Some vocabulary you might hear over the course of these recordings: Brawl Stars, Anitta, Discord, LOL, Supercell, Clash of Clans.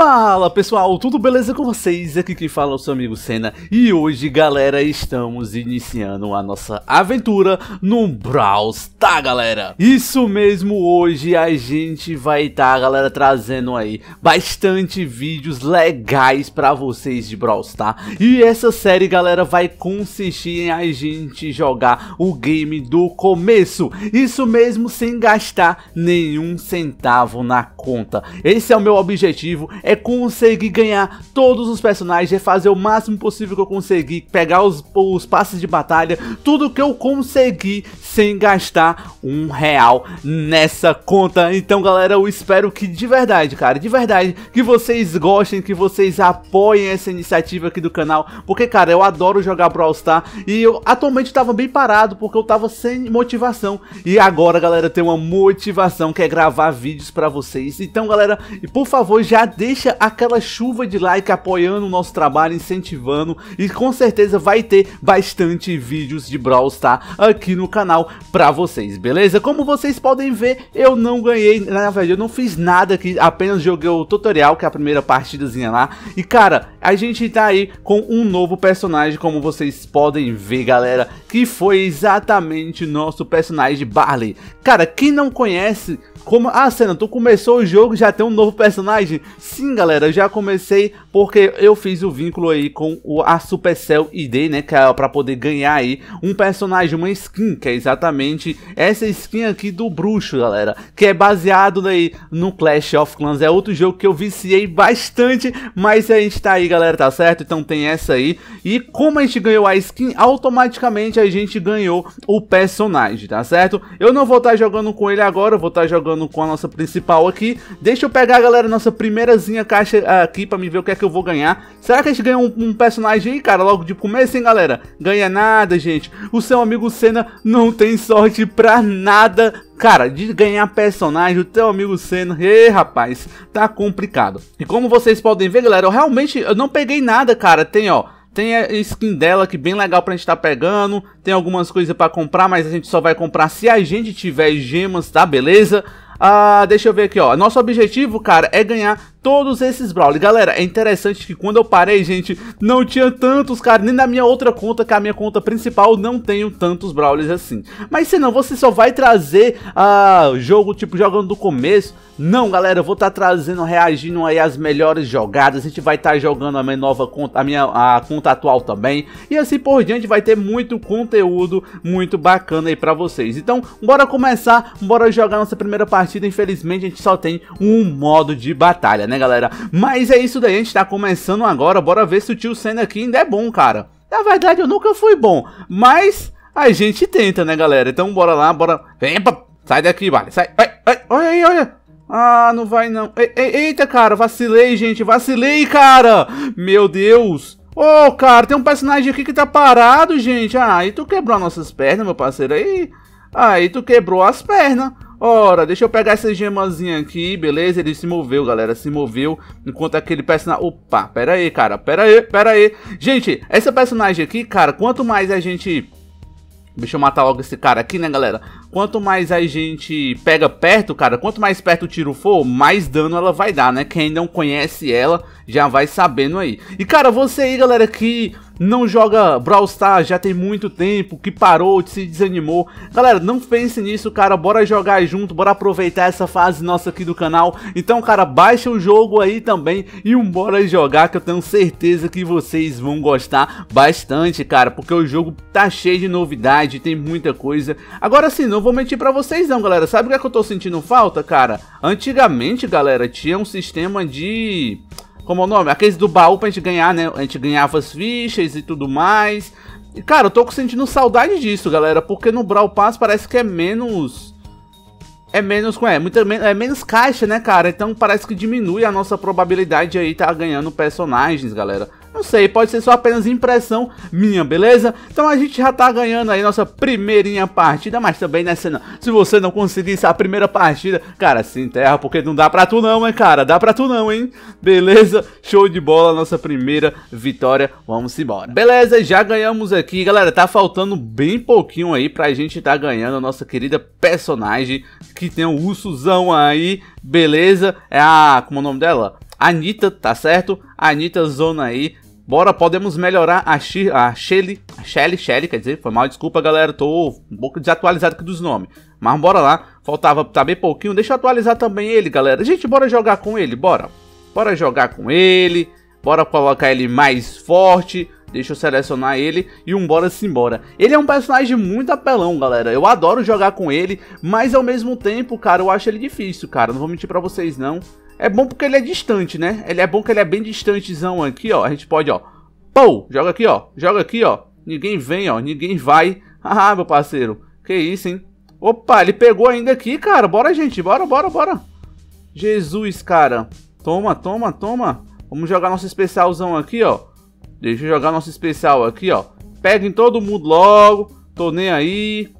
Fala pessoal, tudo beleza com vocês? Aqui quem fala é o seu amigo Senna. E hoje, galera, estamos iniciando a nossa aventura no Brawl Stars, galera. Isso mesmo, hoje a gente vai estar, galera, trazendo aí bastante vídeos legais pra vocês de Brawl Stars. E essa série, galera, vai consistir em a gente jogar o game do começo. Isso mesmo, sem gastar nenhum centavo na conta. Esse é o meu objetivo. É conseguir ganhar todos os personagens, é fazer o máximo possível que eu conseguir, pegar os passes de batalha, tudo que eu conseguir sem gastar R$1 nessa conta. Então, galera, eu espero que de verdade, cara, de verdade, que vocês gostem, que vocês apoiem essa iniciativa aqui do canal, porque, cara, eu adoro jogar Brawl Stars e eu atualmente tava bem parado porque eu tava sem motivação e agora, galera, tem uma motivação que é gravar vídeos pra vocês. Então, galera, por favor, já deixa aquela chuva de like apoiando o nosso trabalho, incentivando, e com certeza vai ter bastante vídeos de Brawl Stars aqui no canal pra vocês, beleza? Como vocês podem ver, eu não ganhei, na verdade eu não fiz nada aqui, apenas joguei o tutorial, que é a primeira partidazinha lá, e cara, a gente tá aí com um novo personagem, como vocês podem ver, galera, que foi exatamente nosso personagem Barley. Cara, quem não conhece, como... Ah, Senna, tu começou o jogo já tem um novo personagem? Sim, galera, eu já comecei porque eu fiz o vínculo aí com a Supercell ID, né, que é pra poder ganhar aí um personagem, uma skin, que é exatamente essa skin aqui do bruxo, galera, que é baseado aí no Clash of Clans. É outro jogo que eu viciei bastante, mas a gente tá aí, galera, tá certo? Então tem essa aí, e como a gente ganhou a skin, automaticamente a gente ganhou o personagem, tá certo? Eu não vou estar jogando com ele agora, eu vou estar jogando com a nossa principal aqui. Deixa eu pegar, galera, a nossa primeirazinha caixa aqui pra me ver o que é que eu vou ganhar. Será que a gente ganha um personagem aí, cara, logo de começo, hein, galera? Ganha nada, gente. O seu amigo Senna não tem sorte pra nada, cara, de ganhar personagem. O teu amigo Senna, ei, rapaz, tá complicado. E como vocês podem ver, galera, eu realmente não peguei nada, cara. Tem, ó, tem a skin dela que bem legal pra gente tá pegando. Tem algumas coisas pra comprar, mas a gente só vai comprar se a gente tiver gemas, tá? Beleza? Deixa eu ver aqui, ó. Nosso objetivo, cara, é ganhar todos esses Brawl. Galera, é interessante que quando eu parei, gente, não tinha tantos, cara, nem na minha outra conta, que é a minha conta principal, não tenho tantos Brawlers assim. Mas senão, você só vai trazer jogo, tipo, jogando do começo? Não, galera, eu vou estar trazendo, reagindo aí às melhores jogadas. A gente vai estar jogando a minha nova conta, a conta atual também. E assim por diante, vai ter muito conteúdo muito bacana aí pra vocês. Então, bora começar, bora jogar nossa primeira partida. Infelizmente, a gente só tem um modo de batalha, né, galera? Mas é isso daí, a gente tá começando agora. Bora ver se o tio Senna aqui ainda é bom, cara. Na verdade, eu nunca fui bom, mas a gente tenta, né, galera? Então bora lá, bora. Epa, sai daqui, vale, sai. Olha aí, olha. Ah, não vai não. Eita, cara, vacilei, gente, vacilei, cara. Meu Deus. Ô, cara, tem um personagem aqui que tá parado, gente. Ah, e tu quebrou nossas pernas, meu parceiro. Aí tu quebrou as pernas. Ora, deixa eu pegar essa gemazinha aqui, beleza? Ele se moveu, galera, se moveu. Enquanto aquele personagem... Opa, pera aí, cara, pera aí. Gente, essa personagem aqui, cara, quanto mais a gente... Deixa eu matar logo esse cara aqui, né, galera? Quanto mais a gente pega perto, cara, quanto mais perto o tiro for, mais dano ela vai dar, né? Quem não conhece ela já vai sabendo aí. E, cara, você aí, galera, que... não joga Brawl Stars já tem muito tempo, que parou, se desanimou, galera, não pense nisso, cara, bora jogar junto, bora aproveitar essa fase nossa aqui do canal. Então, cara, baixa o jogo aí também e bora jogar, que eu tenho certeza que vocês vão gostar bastante, cara, porque o jogo tá cheio de novidade, tem muita coisa. Agora sim, não vou mentir pra vocês não, galera, sabe o que é que eu tô sentindo falta, cara? Antigamente, galera, tinha um sistema de... como é o nome? Aqueles do baú pra gente ganhar, né? A gente ganhava as fichas e tudo mais. E, cara, eu tô sentindo saudade disso, galera. Porque no Brawl Pass parece que é menos... É menos caixa, né, cara? Então parece que diminui a nossa probabilidade de aí tá ganhando personagens, galera. Não sei, pode ser só apenas impressão minha, beleza? Então a gente já tá ganhando aí nossa primeirinha partida, mas também, né, Senna? Se você não conseguisse a primeira partida, cara, se enterra, porque não dá pra tu não, hein, cara? Dá pra tu não, hein? Beleza? Show de bola, nossa primeira vitória, vamos embora. Beleza, já ganhamos aqui, galera, tá faltando bem pouquinho aí pra gente tá ganhando a nossa querida personagem, que tem um ursuzão aí, beleza? É a... como é o nome dela? Anitta, tá certo? Anitta zona aí. Bora, podemos melhorar a Shelly, quer dizer, foi mal, desculpa galera, tô um pouco desatualizado aqui dos nomes. Mas bora lá, faltava tá bem pouquinho, deixa eu atualizar também ele galera. Gente, bora jogar com ele, bora. Bora jogar com ele, bora colocar ele mais forte, deixa eu selecionar ele e um bora simbora. Ele é um personagem muito apelão galera, eu adoro jogar com ele, mas ao mesmo tempo, cara, eu acho ele difícil, cara, não vou mentir pra vocês não. É bom porque ele é distante, né? Ele é bom que ele é bem distantezão aqui, ó. A gente pode, ó. Pou! Joga aqui, ó. Joga aqui, ó. Ninguém vem, ó. Ninguém vai. Ah, meu parceiro. Que isso, hein? Opa, ele pegou ainda aqui, cara. Bora, gente. Bora, bora, bora. Jesus, cara. Toma, toma, toma. Vamos jogar nosso especialzão aqui, ó. Deixa eu jogar nosso especial aqui, ó. Pega em todo mundo logo. Tô nem aí.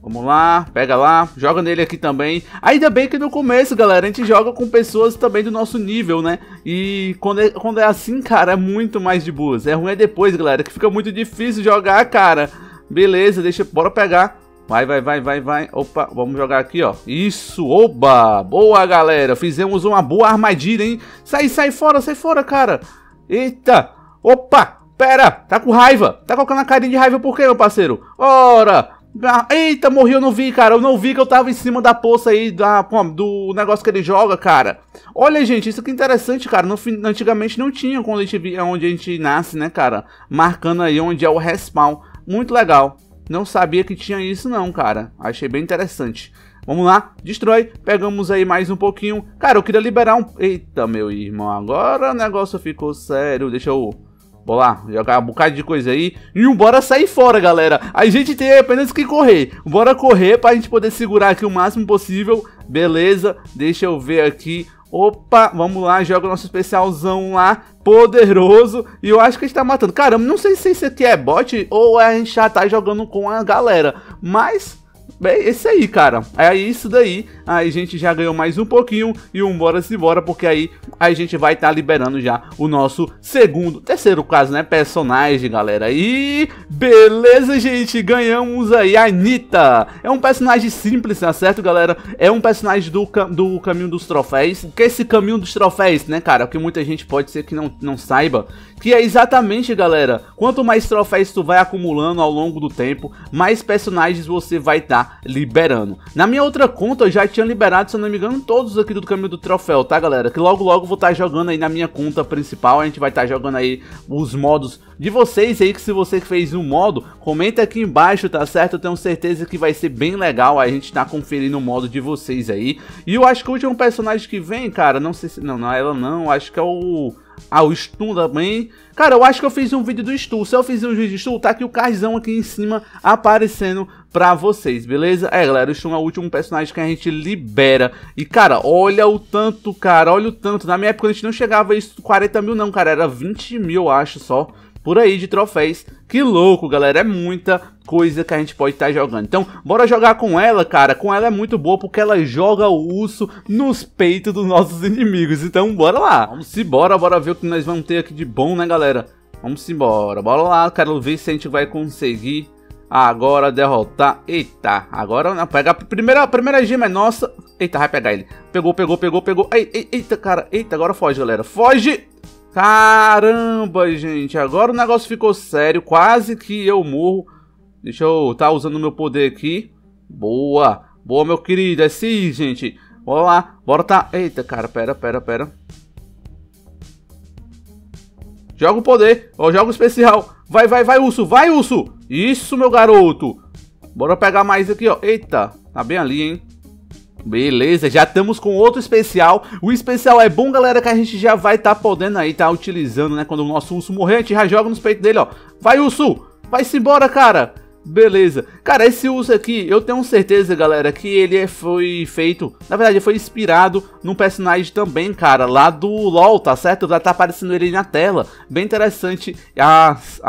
Vamos lá, pega lá, joga nele aqui também. Ainda bem que no começo, galera, a gente joga com pessoas também do nosso nível, né? E quando é assim, cara, é muito mais de boas. É ruim é depois, galera, que fica muito difícil jogar, cara. Beleza, deixa, bora pegar. Vai, vai, vai, vai, vai. Opa, vamos jogar aqui, ó. Isso, oba! Boa, galera, fizemos uma boa armadilha, hein? Sai, sai fora, cara. Eita, opa, pera, tá com raiva. Tá colocando a carinha de raiva por quê, meu parceiro? Ora! Eita, morri, eu não vi, cara. Eu não vi que eu tava em cima da poça aí do negócio que ele joga, cara. Olha, gente, isso que é interessante, cara. Antigamente não tinha quando a gente via onde a gente nasce, né, cara? Marcando aí onde é o respawn. Muito legal. Não sabia que tinha isso não, cara. Achei bem interessante. Vamos lá, destrói. Pegamos aí mais um pouquinho. Cara, eu queria liberar um... Eita, meu irmão, agora o negócio ficou sério. Deixa eu... Vou lá, jogar um bocado de coisa aí. E bora sair fora, galera. A gente tem apenas que correr. Bora correr pra gente poder segurar aqui o máximo possível. Beleza, deixa eu ver aqui. Opa, vamos lá, joga o nosso especialzão lá. Poderoso. E eu acho que a gente tá matando. Caramba, não sei se isso aqui é bot ou a gente já tá jogando com a galera. Mas... é esse aí, cara. É isso daí. Aí a gente já ganhou mais um pouquinho. E bora-se embora, porque aí a gente vai estar liberando já o nosso segundo, terceiro caso, né? Personagem, galera. E beleza, gente. Ganhamos aí a Anitta. É um personagem simples, tá certo, galera? É um personagem do caminho dos troféus. Que esse caminho dos troféus, né, cara? Que muita gente pode ser que não saiba. Que é exatamente, galera, quanto mais troféus tu vai acumulando ao longo do tempo, mais personagens você vai estar liberando. Na minha outra conta eu já tinha liberado, se eu não me engano, todos aqui do caminho do troféu, tá galera? Que logo logo vou estar jogando aí na minha conta principal, a gente vai estar jogando aí os modos de vocês aí, que se você fez um modo, comenta aqui embaixo, tá certo? Eu tenho certeza que vai ser bem legal a gente tá conferindo o modo de vocês aí. E eu acho que o último personagem que vem, cara, não sei se... Não, ela não, acho que é o... Ah, o Stu também. Cara, eu acho que eu fiz um vídeo do Stu. Se eu fiz um vídeo do Stu, tá aqui o cardzão aqui em cima aparecendo pra vocês, beleza? É, galera, o Stu é o último personagem que a gente libera. E, cara, olha o tanto, cara. Olha o tanto. Na minha época a gente não chegava a isso 40 mil, não, cara. Era 20 mil, eu acho, só. Por aí, de troféus. Que louco, galera. É muita coisa que a gente pode estar jogando. Então, bora jogar com ela, cara. Com ela é muito boa, porque ela joga o urso nos peitos dos nossos inimigos. Então, bora lá. Vamos embora. Bora ver o que nós vamos ter aqui de bom, né, galera? Vamos embora. Bora lá. Quero ver se a gente vai conseguir agora derrotar. Eita. Agora, não. Pega a primeira gema é nossa. Eita, vai pegar ele. Pegou, pegou, pegou, pegou. Eita, cara. Eita, agora foge, galera. Foge. Caramba, gente, agora o negócio ficou sério, quase que eu morro. Deixa eu tá usando o meu poder aqui. Boa, boa, meu querido, é sim, gente. Bora lá, bora tá... Eita, cara, pera. Joga o poder, ó, joga o especial. Vai, vai, vai, urso. Isso, meu garoto. Bora pegar mais aqui, ó. Eita, tá bem ali, hein. Beleza, já estamos com outro especial. O especial é bom, galera, que a gente já vai estar podendo aí, tá utilizando, né? Quando o nosso urso morrer, a gente já joga nos peitos dele, ó. Vai, urso! Vai-se embora, cara! Beleza. Cara, esse urso aqui, eu tenho certeza, galera, que ele foi feito... Na verdade, foi inspirado num personagem também, cara, lá do LOL, tá certo? Já tá aparecendo ele na tela. Bem interessante as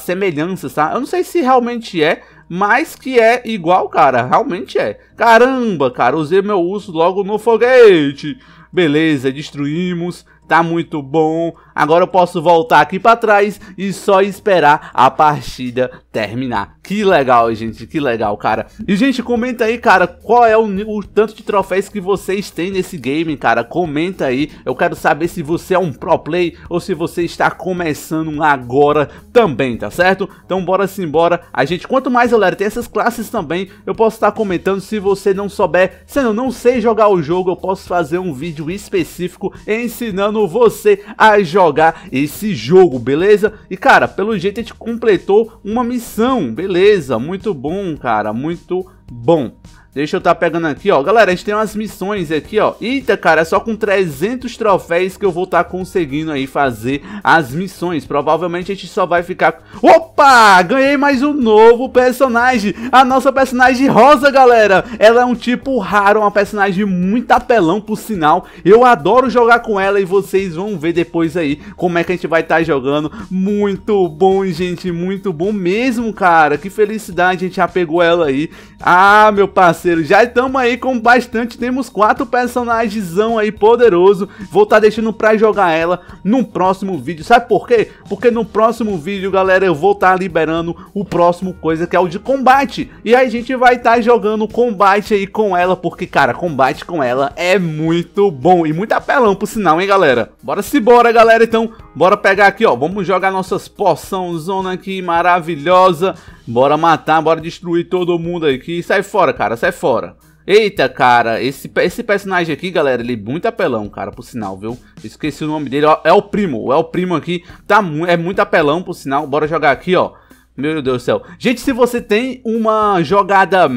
semelhanças, tá? Eu não sei se realmente é... Mas que é igual, cara, realmente é. Caramba, cara, usei meu urso logo no foguete. Beleza, destruímos. Tá muito bom. Agora eu posso voltar aqui pra trás e só esperar a partida terminar. Que legal, gente. Que legal, cara. E, gente, comenta aí, cara, qual é o tanto de troféus que vocês têm nesse game, cara. Comenta aí. Eu quero saber se você é um pro play ou se você está começando agora também, tá certo? Então, bora simbora. A gente, quanto mais eu ler, tem essas classes também. Eu posso estar comentando. Se você não souber, se eu não sei jogar o jogo, eu posso fazer um vídeo específico ensinando você a jogar esse jogo, beleza? E, cara, pelo jeito a gente completou uma missão, beleza? Muito bom, cara, muito bom. Deixa eu estar pegando aqui, ó. Galera, a gente tem umas missões aqui, ó. Eita, cara, é só com 300 troféus que eu vou estar conseguindo aí fazer as missões. Provavelmente a gente só vai ficar... Opa! Ganhei mais um novo personagem. A nossa personagem rosa, galera. Ela é um tipo raro, uma personagem muito apelão, por sinal. Eu adoro jogar com ela e vocês vão ver depois aí como é que a gente vai estar jogando. Muito bom, gente. Muito bom mesmo, cara. Que felicidade, a gente já pegou ela aí. Ah, meu parceiro. Já estamos aí com bastante, temos 4 personagens aí poderoso. Vou estar deixando pra jogar ela no próximo vídeo, sabe por quê? Porque no próximo vídeo, galera, eu vou estar liberando o próximo coisa, que é o de combate. E aí a gente vai estar jogando combate aí com ela, porque, cara, combate com ela é muito bom e muito apelão, por sinal, hein, galera? Bora se bora, galera, então, bora pegar aqui, ó, vamos jogar nossas poçãozona aqui, maravilhosa. Bora matar, bora destruir todo mundo aqui. Sai fora, cara, sai fora. Eita, cara, esse personagem aqui, galera, ele é muito apelão, cara, por sinal, viu? Esqueci o nome dele, ó, é o primo aqui. Tá, é muito apelão, por sinal. Bora jogar aqui, ó. Meu Deus do céu. Gente, se você tem uma jogada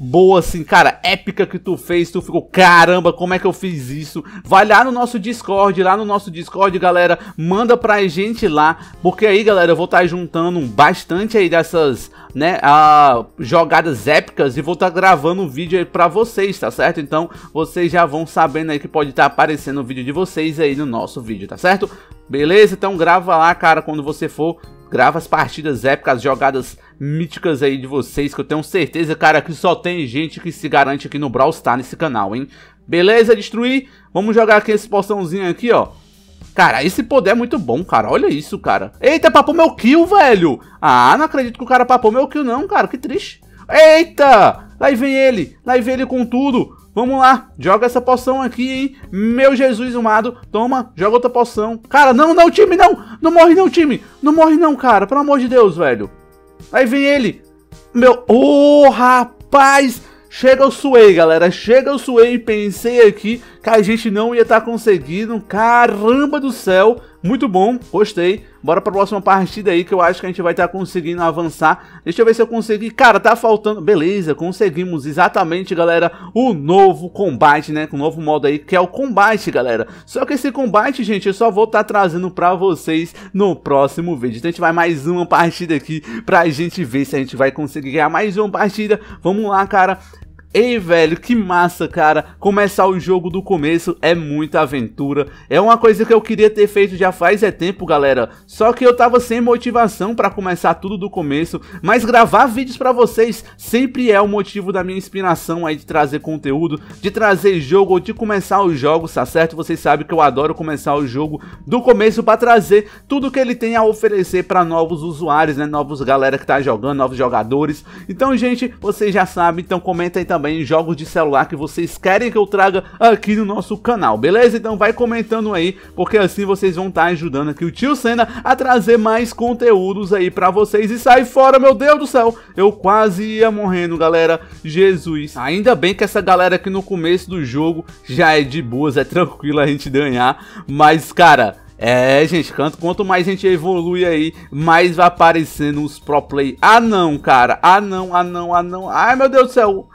boa assim, cara, épica que tu fez, tu ficou, caramba, como é que eu fiz isso? Vai lá no nosso Discord, galera, manda pra gente lá, porque aí, galera, eu vou estar juntando bastante aí dessas, né, jogadas épicas e vou estar gravando um vídeo aí pra vocês, tá certo? Então, vocês já vão sabendo aí que pode estar aparecendo o vídeo de vocês aí no nosso vídeo, tá certo? Beleza? Então grava lá, cara, quando você for... Grava as partidas épicas, as jogadas míticas aí de vocês, que eu tenho certeza, cara, que só tem gente que se garante aqui no Brawl Stars nesse canal, hein? Beleza, destruir. Vamos jogar aqui esse poçãozinho aqui, ó. Cara, esse poder é muito bom, cara. Olha isso, cara. Eita, papou meu kill, velho. Ah, não acredito que o cara papou meu kill não, cara. Que triste. Eita! Lá vem ele com tudo. Vamos lá, joga essa poção aqui, hein? Meu Jesus amado, toma, joga outra poção. Cara, não, não, time, não! Não morre não, time! Não morre não, cara, pelo amor de Deus, velho. Aí vem ele. Meu... Oh, rapaz! Chega, eu suei, galera. Chega, eu suei. Pensei aqui que a gente não ia estar conseguindo. Caramba do céu! Muito bom, gostei. Bora pra próxima partida aí, que eu acho que a gente vai estar conseguindo avançar. Deixa eu ver se eu consegui. Cara, tá faltando... Beleza, conseguimos exatamente, galera, o novo combate, né? Com o novo modo aí, que é o combate, galera. Só que esse combate, gente, eu só vou estar trazendo pra vocês no próximo vídeo. Então a gente vai mais uma partida aqui pra gente ver se a gente vai conseguir ganhar mais uma partida. Vamos lá, cara. Ei, velho, que massa, cara, começar o jogo do começo é muita aventura, é uma coisa que eu queria ter feito já faz tempo, galera, só que eu tava sem motivação pra começar tudo do começo, mas gravar vídeos pra vocês sempre é o motivo da minha inspiração aí de trazer conteúdo, de trazer jogo ou de começar os jogos, tá certo? Vocês sabem que eu adoro começar o jogo do começo pra trazer tudo que ele tem a oferecer pra novos usuários, né, novos galera que tá jogando, novos jogadores. Então, gente, vocês já sabem, então comenta aí também jogos de celular que vocês querem que eu traga aqui no nosso canal, beleza? Então vai comentando aí, porque assim vocês vão estar ajudando aqui o Tio Senna a trazer mais conteúdos aí pra vocês. E sai fora, meu Deus do céu! Eu quase ia morrendo, galera. Jesus! Ainda bem que essa galera aqui no começo do jogo já é de boas, é tranquilo a gente ganhar, mas, cara... É, gente, quanto mais a gente evolui aí, mais vai aparecendo os pro play. Ah, não, cara! Ah, não, ah, não, ah, não! Ai, meu Deus do céu!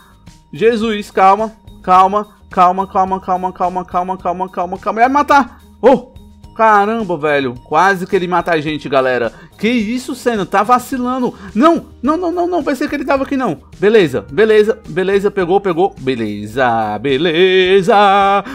Jesus, calma, calma, calma, calma, calma, calma, calma, calma, calma, calma. Ele vai matar. Oh, caramba, velho. Quase que ele mata a gente, galera. Que isso, Senna? Tá vacilando. Não, não, não, não, não. Pensei que ele tava aqui, não. Beleza, beleza, beleza. Pegou, pegou. Beleza, beleza.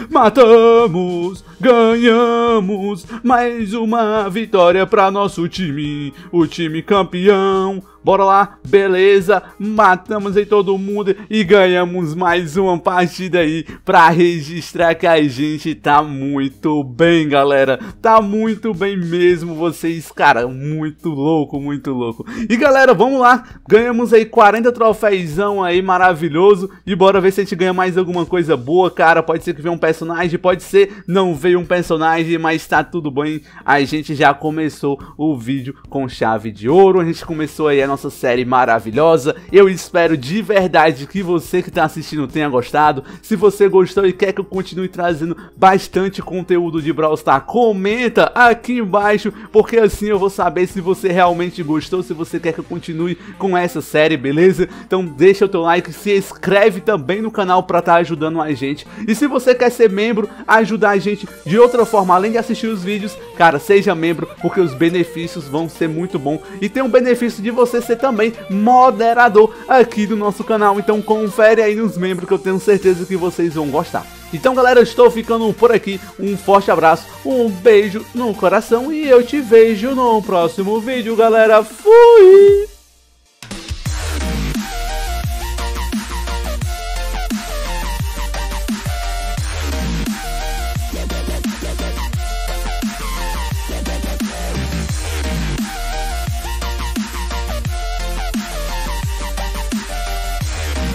Matamos, ganhamos. Mais uma vitória pra nosso time. O time campeão. Bora lá, beleza, matamos aí todo mundo e ganhamos mais uma partida aí pra registrar que a gente tá muito bem, galera. Tá muito bem mesmo, vocês, cara, muito louco, muito louco. E galera, vamos lá, ganhamos aí 40 troféuzão aí, maravilhoso. E bora ver se a gente ganha mais alguma coisa boa, cara. Pode ser que venha um personagem, pode ser não veio um personagem, mas tá tudo bem. A gente já começou o vídeo com chave de ouro, a gente começou aí a nossa série maravilhosa. Eu espero de verdade que você que tá assistindo tenha gostado. Se você gostou e quer que eu continue trazendo bastante conteúdo de Brawl Stars, comenta aqui embaixo, porque assim eu vou saber se você realmente gostou, se você quer que eu continue com essa série, beleza? Então deixa o teu like, se inscreve também no canal pra tá ajudando a gente. E se você quer ser membro, ajudar a gente de outra forma, além de assistir os vídeos, cara, seja membro, porque os benefícios vão ser muito bons. E tem um benefício de você ser também moderador aqui do nosso canal, então confere aí nos membros que eu tenho certeza que vocês vão gostar. Então galera, eu estou ficando por aqui, um forte abraço, um beijo no coração e eu te vejo no próximo vídeo, galera, fui!